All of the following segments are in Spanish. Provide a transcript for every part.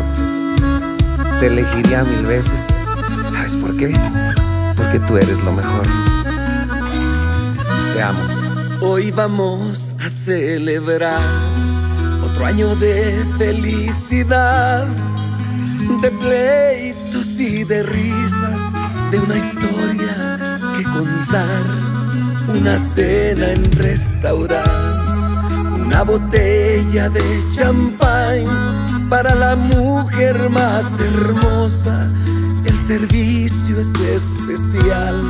Cristo, te elegiría mil veces. ¿Sabes por qué? Porque tú eres lo mejor. Te amo. Hoy vamos a celebrar otro año de felicidad, de pleitos y de risas, de una historia que contar, una cena en restaurar, una botella de champán para la mujer más hermosa. El servicio es especial,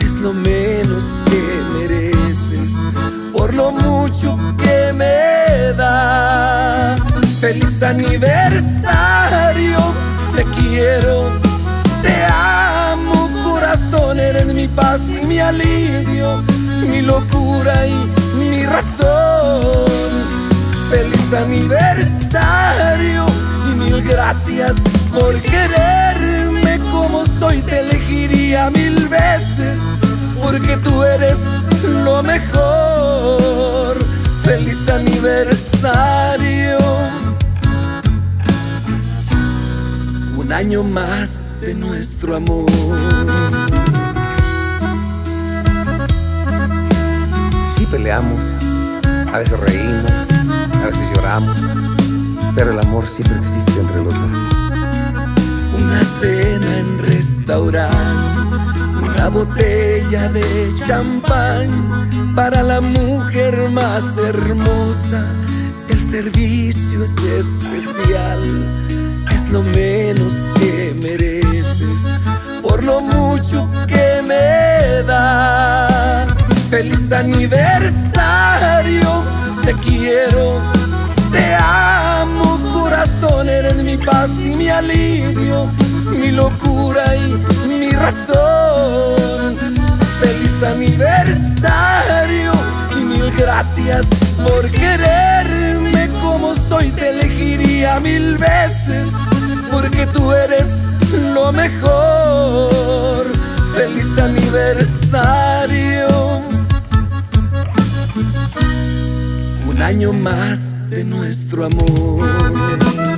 es lo menos que mereces por lo mucho que me das. Feliz aniversario, te quiero, te amo corazón, eres mi paz y mi alivio, mi locura y mi razón. Feliz aniversario y mil gracias por quererme como soy. Te elegiría mil veces porque tú eres lo mejor. Feliz aniversario, un año más de nuestro amor. Peleamos, a veces reímos, a veces lloramos, pero el amor siempre existe entre los dos. Una cena en restaurante, una botella de champán para la mujer más hermosa. El servicio es especial, es lo menos que mereces por lo mucho que me das. Feliz aniversario, te quiero, te amo corazón, eres mi paz y mi alivio, mi locura y mi razón. Feliz aniversario y mil gracias por quererme como soy. Te elegiría mil veces porque tú eres lo mejor. Feliz aniversario, un año más de nuestro amor.